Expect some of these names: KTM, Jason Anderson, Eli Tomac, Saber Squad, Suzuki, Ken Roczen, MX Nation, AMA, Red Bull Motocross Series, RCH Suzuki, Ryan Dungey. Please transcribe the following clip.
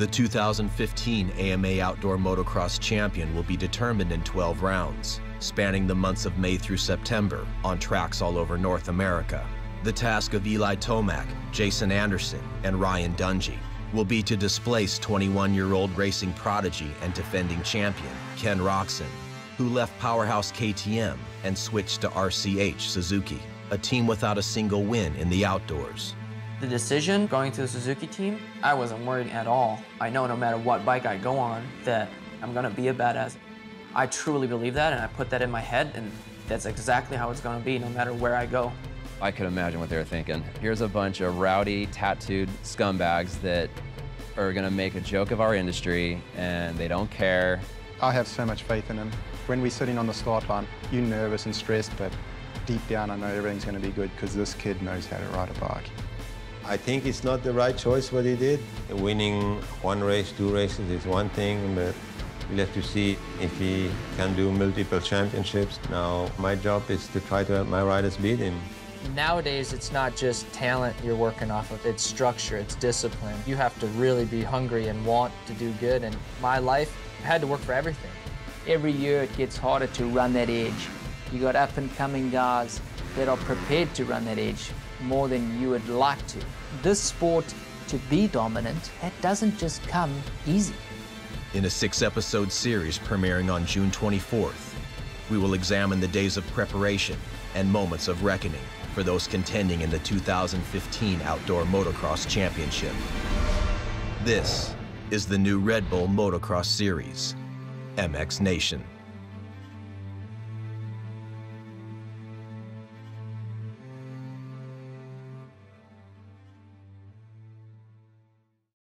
The 2015 AMA Outdoor Motocross Champion will be determined in 12 rounds, spanning the months of May through September, on tracks all over North America. The task of Eli Tomac, Jason Anderson, and Ryan Dungey will be to displace 21-year-old racing prodigy and defending champion Ken Roczen, who left powerhouse KTM and switched to RCH Suzuki, a team without a single win in the outdoors. The decision going to the Suzuki team, I wasn't worried at all. I know no matter what bike I go on that I'm gonna be a badass. I truly believe that, and I put that in my head, and that's exactly how it's gonna be no matter where I go. I could imagine what they were thinking. Here's a bunch of rowdy, tattooed scumbags that are gonna make a joke of our industry, and they don't care. I have so much faith in them. When we're sitting on the start line, you're nervous and stressed, but deep down I know everything's gonna be good because this kid knows how to ride a bike. I think it's not the right choice what he did. Winning one race, two races is one thing, but we'll have to see if he can do multiple championships. Now, my job is to try to help my riders beat him. Nowadays, it's not just talent you're working off of, it's structure, it's discipline. You have to really be hungry and want to do good, and my life, I had to work for everything. Every year, it gets harder to run that edge. You got up-and-coming guys that are prepared to run that edge more than you would like to. This sport, to be dominant, that doesn't just come easy. In a 6-episode series premiering on June 24th, we will examine the days of preparation and moments of reckoning for those contending in the 2015 Outdoor Motocross Championship. This is the new Red Bull Motocross Series, MX Nation.